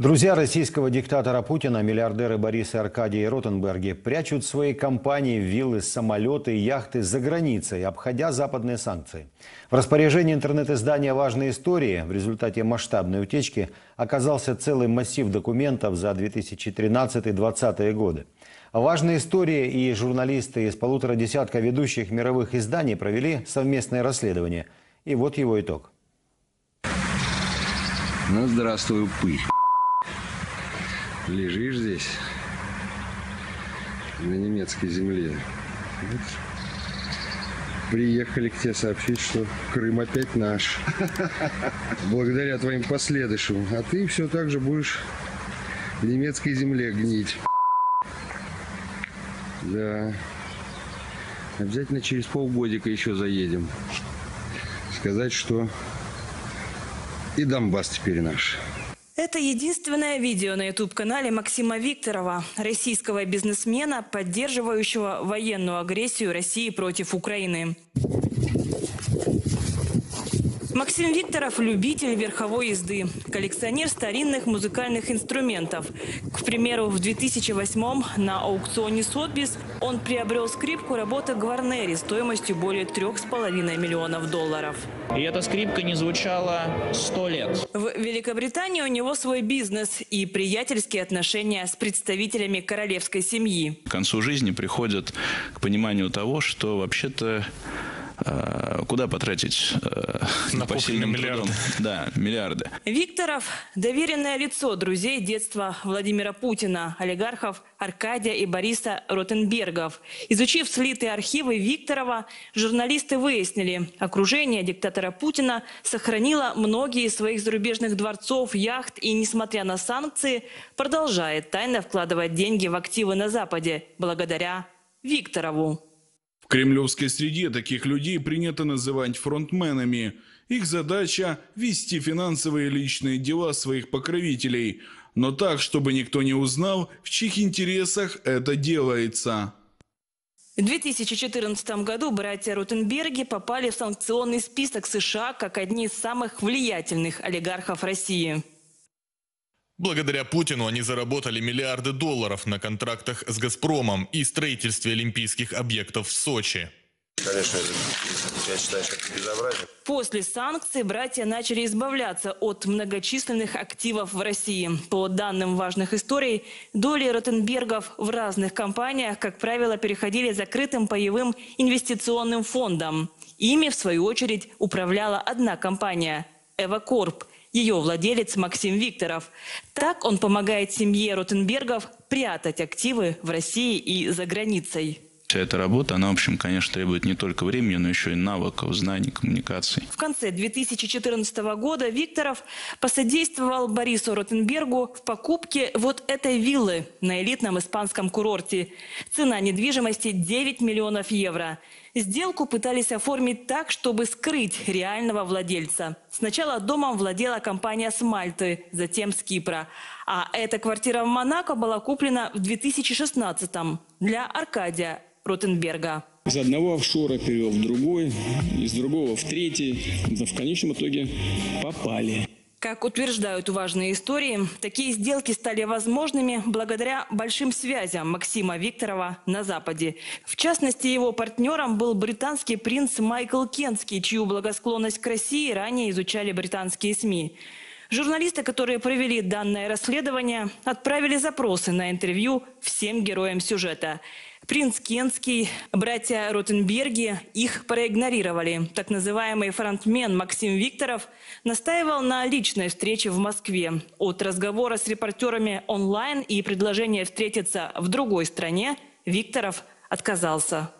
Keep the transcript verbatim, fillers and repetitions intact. Друзья российского диктатора Путина, миллиардеры Борис и Аркадий Ротенберги, прячут свои компании, виллы, самолеты, яхты за границей, обходя западные санкции. В распоряжении интернет-издания «Важные истории» в результате масштабной утечки оказался целый массив документов за две тысячи тринадцатый — две тысячи двадцатый годы. «Важные истории» и журналисты из полутора десятка ведущих мировых изданий провели совместное расследование. И вот его итог. Ну, здравствуй, пыль. Лежишь здесь, на немецкой земле. Вот. Приехали к тебе сообщить, что Крым опять наш. Благодаря твоим последующим. А ты все так же будешь в немецкой земле гнить. Да. Обязательно через полгодика еще заедем. Сказать, что и Донбасс теперь наш. Это единственное видео на YouTube-канале Максима Викторова, российского бизнесмена, поддерживающего военную агрессию России против Украины. Максим Викторов – любитель верховой езды, коллекционер старинных музыкальных инструментов. К примеру, в две тысячи восьмом на аукционе «Сотбис» он приобрел скрипку работы «Гварнери» стоимостью более трёх с половиной миллионов долларов. И эта скрипка не звучала сто лет. В Великобритании у него свой бизнес и приятельские отношения с представителями королевской семьи. К концу жизни приходят к пониманию того, что вообще-то... Куда потратить на посильным трудом? Да, миллиарды. Викторов – доверенное лицо друзей детства Владимира Путина, олигархов Аркадия и Бориса Ротенбергов. Изучив слитые архивы Викторова, журналисты выяснили, окружение диктатора Путина сохранило многие из своих зарубежных дворцов, яхт и, несмотря на санкции, продолжает тайно вкладывать деньги в активы на Западе благодаря Викторову. В кремлевской среде таких людей принято называть фронтменами. Их задача – вести финансовые и личные дела своих покровителей. Но так, чтобы никто не узнал, в чьих интересах это делается. В две тысячи четырнадцатом году братья Ротенберги попали в санкционный список США как одни из самых влиятельных олигархов России. Благодаря Путину они заработали миллиарды долларов на контрактах с «Газпромом» и строительстве олимпийских объектов в Сочи. Конечно, я считаю, что это безобразие. После санкций братья начали избавляться от многочисленных активов в России. По данным «Важных историй», доли Ротенбергов в разных компаниях, как правило, переходили закрытым паевым инвестиционным фондом. Ими, в свою очередь, управляла одна компания – «EvoCorp». Ее владелец Максим Викторов. Так он помогает семье Ротенбергов прятать активы в России и за границей. Вся эта работа, она, в общем, конечно, требует не только времени, но еще и навыков, знаний, коммуникаций. В конце две тысячи четырнадцатого года Викторов посодействовал Борису Ротенбергу в покупке вот этой виллы на элитном испанском курорте. Цена недвижимости – девять миллионов евро. Сделку пытались оформить так, чтобы скрыть реального владельца. Сначала домом владела компания с Мальты, затем с Кипра. А эта квартира в Монако была куплена в две тысячи шестнадцатом для Аркадия Ротенберга. Из одного офшора перевел в другой, из другого в третий. Но в конечном итоге попали. Как утверждают «Важные истории», такие сделки стали возможными благодаря большим связям Максима Викторова на Западе. В частности, его партнером был британский принц Майкл Кентский, чью благосклонность к России ранее изучали британские СМИ. Журналисты, которые провели данное расследование, отправили запросы на интервью всем героям сюжета. Принц Кенский, братья Ротенберги их проигнорировали. Так называемый фронтмен Максим Викторов настаивал на личной встрече в Москве. От разговора с репортерами онлайн и предложения встретиться в другой стране Викторов отказался.